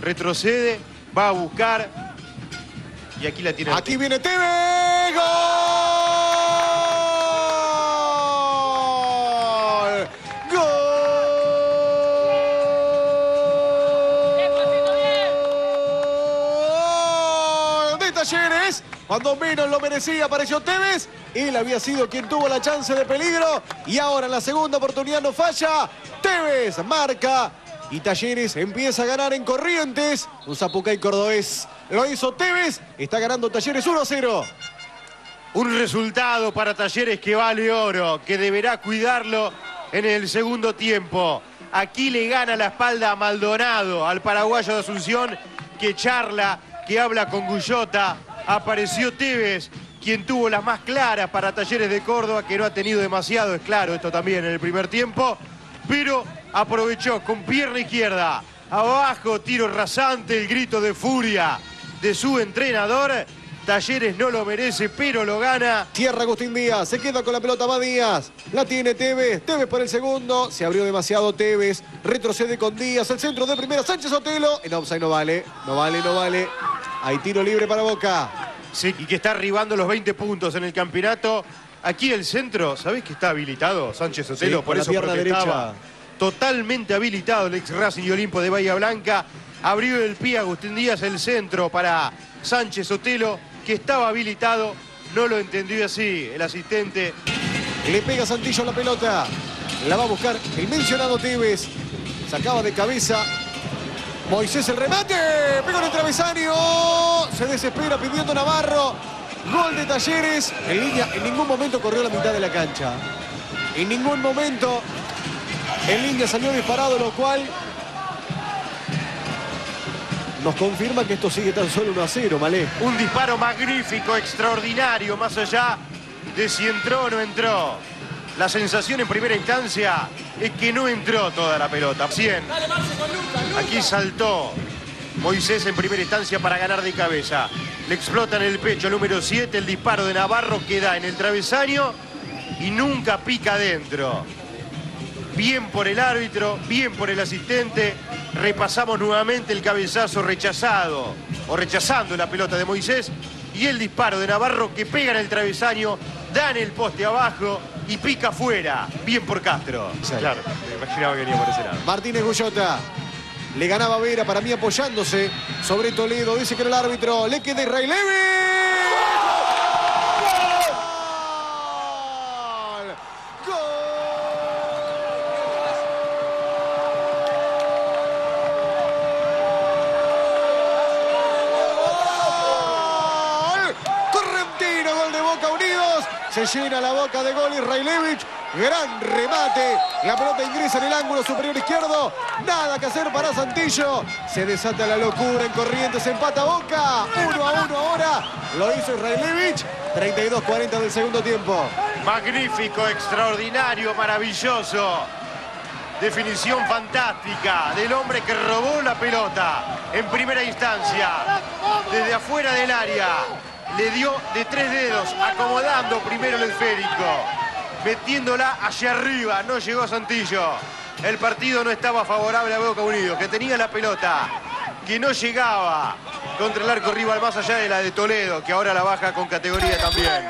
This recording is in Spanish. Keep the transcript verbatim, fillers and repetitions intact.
Retrocede, va a buscar. Y aquí la tiene. Aquí Tevez. Viene Tevez. ¡Gol! ¡Gol! De Talleres. Cuando menos lo merecía, apareció Tevez. Él había sido quien tuvo la chance de peligro. Y ahora en la segunda oportunidad no falla. Tevez marca. Y Talleres empieza a ganar en Corrientes. Un Zapucay cordobés. Lo hizo Tevez. Está ganando Talleres uno a cero. Un resultado para Talleres que vale oro. Que deberá cuidarlo en el segundo tiempo. Aquí le gana la espalda a Maldonado. Al paraguayo de Asunción. Que charla. Que habla con Gulotta. Apareció Tevez, quien tuvo las más claras para Talleres de Córdoba, que no ha tenido demasiado, es claro, esto también en el primer tiempo, pero aprovechó con pierna izquierda, abajo, tiro rasante, el grito de furia de su entrenador. Talleres no lo merece, pero lo gana. Cierra Agustín Díaz, se queda con la pelota, va Díaz, la tiene Tevez, Tevez por el segundo, se abrió demasiado Tevez, retrocede con Díaz, el centro de primera, Sánchez Otelo, en offside no vale, no vale, no vale. Hay tiro libre para Boca. Sí, y que está arribando los veinte puntos en el campeonato. Aquí el centro, ¿sabés que está habilitado Sánchez Otelo? Sí, por eso protestaba. Totalmente habilitado el ex Racing y Olimpo de Bahía Blanca. Abrió el pie Agustín Díaz, el centro para Sánchez Otelo, que estaba habilitado. No lo entendió así el asistente. Le pega a Santillo la pelota. La va a buscar el mencionado Tevez. Sacaba de cabeza. Moisés el remate, pega en el travesaño, se desespera pidiendo Navarro, gol de Talleres, en línea, en ningún momento corrió la mitad de la cancha, en ningún momento en línea salió disparado, lo cual nos confirma que esto sigue tan solo uno a cero, Malé. Un disparo magnífico, extraordinario, más allá de si entró o no entró. La sensación en primera instancia es que no entró toda la pelota. cien. Aquí saltó Moisés en primera instancia para ganar de cabeza. Le explota en el pecho número siete. El disparo de Navarro queda en el travesaño y nunca pica adentro. Bien por el árbitro, bien por el asistente. Repasamos nuevamente el cabezazo rechazado o rechazando la pelota de Moisés. Y el disparo de Navarro que pega en el travesaño, da en el poste abajo y pica fuera. Bien por Castro. Sí. Claro, me imaginaba que venía por ese lado. Martínez Gulotta le ganaba a Vera, para mí apoyándose sobre Toledo. Dice que era el árbitro. Le queda Ray Levy. ¡Gol! ¡Gol! Correntino, gol de Boca Unidos. Se llena la boca de gol Israel Levich. Gran remate. La pelota ingresa en el ángulo superior izquierdo. Nada que hacer para Santillo. Se desata la locura en Corrientes. Empata Boca. Uno a uno ahora. Lo hizo Israel Levich. treinta y dos cuarenta del segundo tiempo. Magnífico, extraordinario, maravilloso. Definición fantástica del hombre que robó la pelota en primera instancia. Desde afuera del área. Le dio de tres dedos, acomodando primero el esférico, metiéndola hacia arriba, no llegó Santillo. El partido no estaba favorable a Boca Unidos, que tenía la pelota, que no llegaba contra el arco rival, más allá de la de Toledo, que ahora la baja con categoría también.